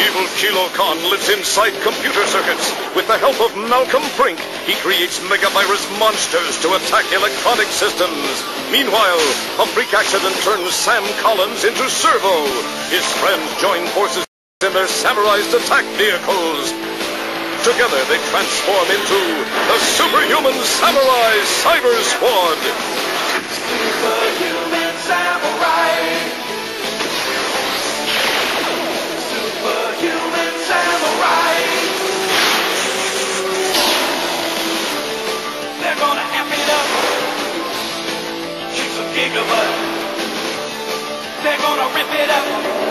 Evil Kilo Khan lives inside computer circuits. With the help of Malcolm Frink, he creates megavirus monsters to attack electronic systems. Meanwhile, a freak accident turns Sam Collins into Servo. His friends join forces in their samurais attack vehicles. Together they transform into the Superhuman Samurai Syber-Squad. Superhuman Samurai! They're gonna rip it up.